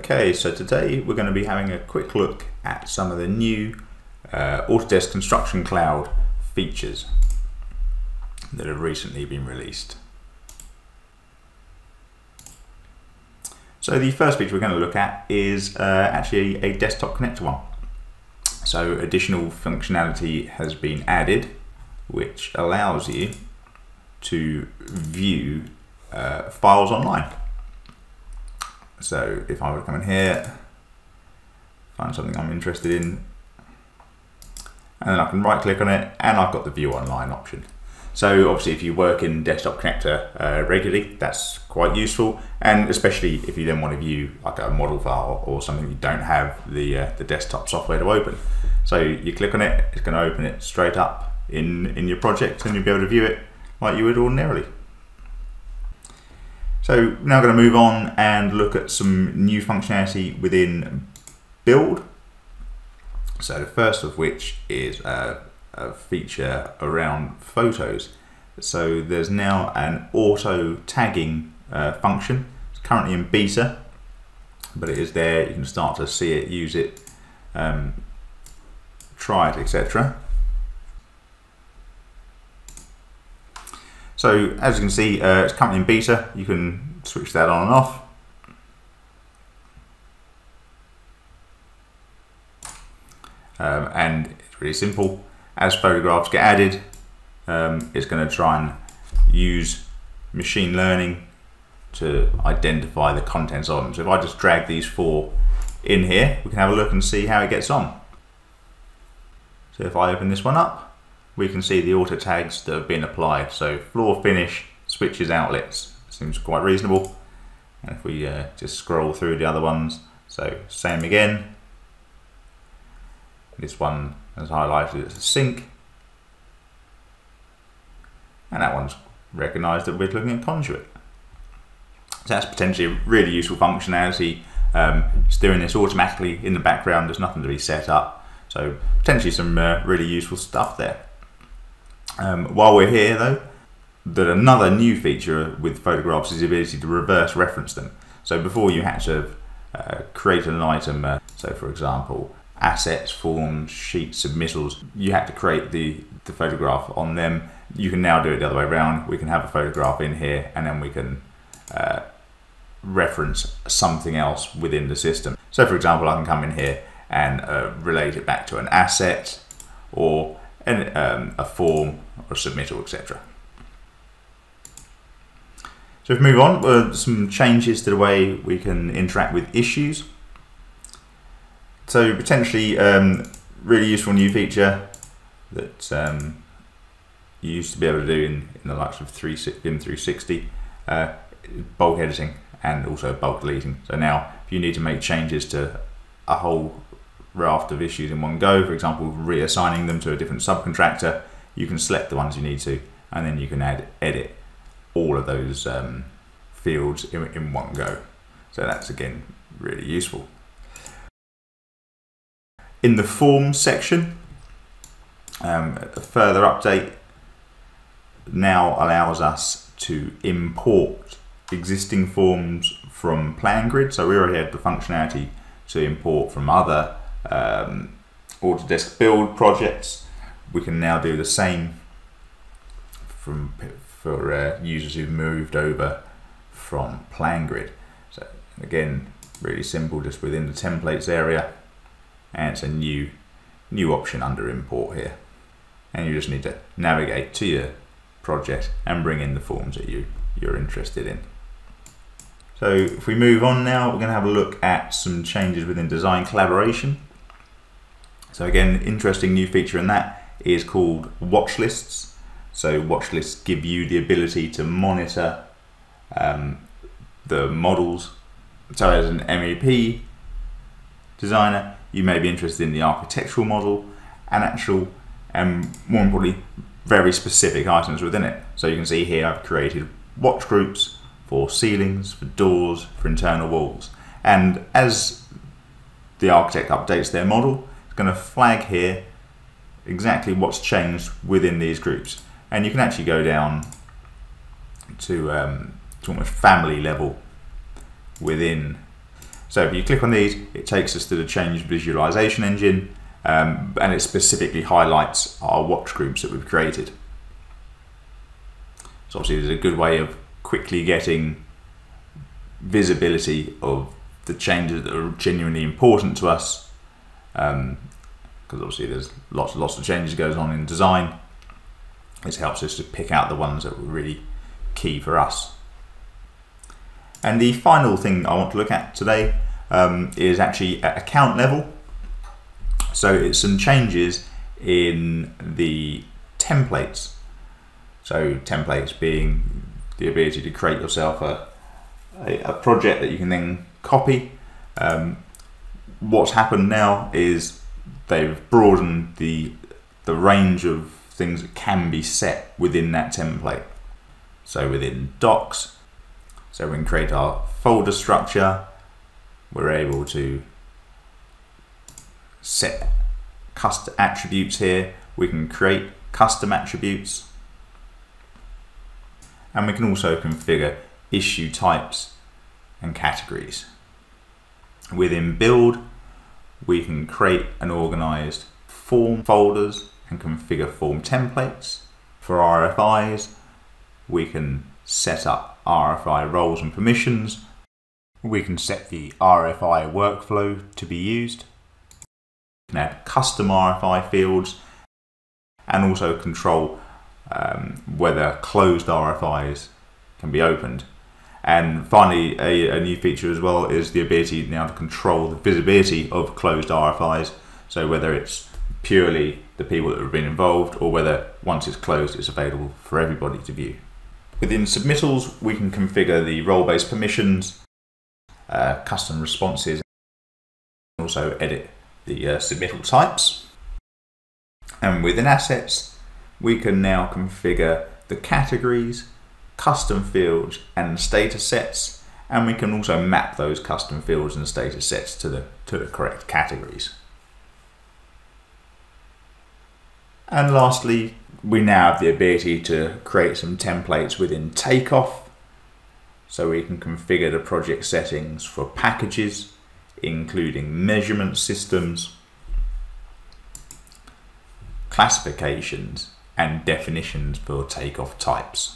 Okay, so today we're going to be having a quick look at some of the new Autodesk Construction Cloud features that have recently been released. So the first feature we're going to look at is actually a desktop connector one. So additional functionality has been added which allows you to view files online. So if I were to come in here, find something I'm interested in, and then I can right click on it and I've got the view online option. So obviously if you work in Desktop Connector regularly, that's quite useful, and especially if you then want to view like a model file or something you don't have the desktop software to open. So you click on it, it's going to open it straight up in your project and you'll be able to view it like you would ordinarily. So now I'm going to move on and look at some new functionality within Build. So the first of which is a feature around photos. So there's now an auto tagging function. It's currently in beta, but it is there. You can start to see it, use it, try it, etc. So as you can see, it's currently in beta. You can switch that on and off. And it's really simple. As photographs get added, it's going to try and use machine learning to identify the contents of them. So if I just drag these four in here, we can have a look and see how it gets on. So if I open this one up, we can see the auto tags that have been applied. So floor finish, switches, outlets, seems quite reasonable. And if we just scroll through the other ones, so same again. This one has highlighted it's a sink. And that one's recognized that we're looking at conduit. So that's potentially a really useful functionality. It's doing this automatically in the background, there's nothing to be set up. So potentially some really useful stuff there. While we're here though, that another new feature with photographs is the ability to reverse reference them. So before you had to create an item, so for example assets, forms, sheets, submittals, you had to create the photograph on them. You can now do it the other way around. We can have a photograph in here and then we can reference something else within the system. So for example, I can come in here and relate it back to an asset or and a form or submittal, etc. So if we move on, some changes to the way we can interact with issues. So potentially really useful new feature that you used to be able to do in the likes of BIM 360, bulk editing and also bulk deleting. So now if you need to make changes to a whole raft of issues in one go, for example reassigning them to a different subcontractor, you can select the ones you need to and then you can edit all of those fields in one go. So that's again really useful. In the form section, a further update now allows us to import existing forms from PlanGrid. So we already had the functionality to import from other Autodesk Build projects. We can now do the same for users who've moved over from PlanGrid. So again, really simple, just within the templates area, and it's a new option under import here. And you just need to navigate to your project and bring in the forms that you're interested in. So if we move on now, we're going to have a look at some changes within Design Collaboration. So again, interesting new feature in that is called watch lists. So watch lists give you the ability to monitor the models. So as an MEP designer, you may be interested in the architectural model and actual, and more importantly, very specific items within it. So you can see here I've created watch groups for ceilings, for doors, for internal walls. And as the architect updates their model, going to flag here exactly what's changed within these groups, and you can actually go down to almost family level within So if you click on these, it takes us to the change visualization engine, and it specifically highlights our watch groups that we've created. So obviously there's a good way of quickly getting visibility of the changes that are genuinely important to us, because obviously there's lots of changes goes on in design. This helps us to pick out the ones that were really key for us. And the final thing I want to look at today is actually at account level. So it's some changes in the templates. So templates being the ability to create yourself a project that you can then copy. What's happened now is they've broadened the range of things that can be set within that template. So within docs, so we can create our folder structure, we're able to set custom attributes here, we can create custom attributes, and we can also configure issue types and categories. Within Build, we can create and organize form folders and configure form templates. For RFIs, we can set up RFI roles and permissions. We can set the RFI workflow to be used. We can add custom RFI fields and also control whether closed RFIs can be opened. And finally, a new feature as well is the ability now to control the visibility of closed RFIs. So whether it's purely the people that have been involved, or whether once it's closed, it's available for everybody to view. Within submittals, we can configure the role-based permissions, custom responses, and also edit the submittal types. And within assets, we can now configure the categories, custom fields and status sets, and we can also map those custom fields and status sets to the correct categories. And lastly, we now have the ability to create some templates within Takeoff, so we can configure the project settings for packages, including measurement systems, classifications, and definitions for Takeoff types.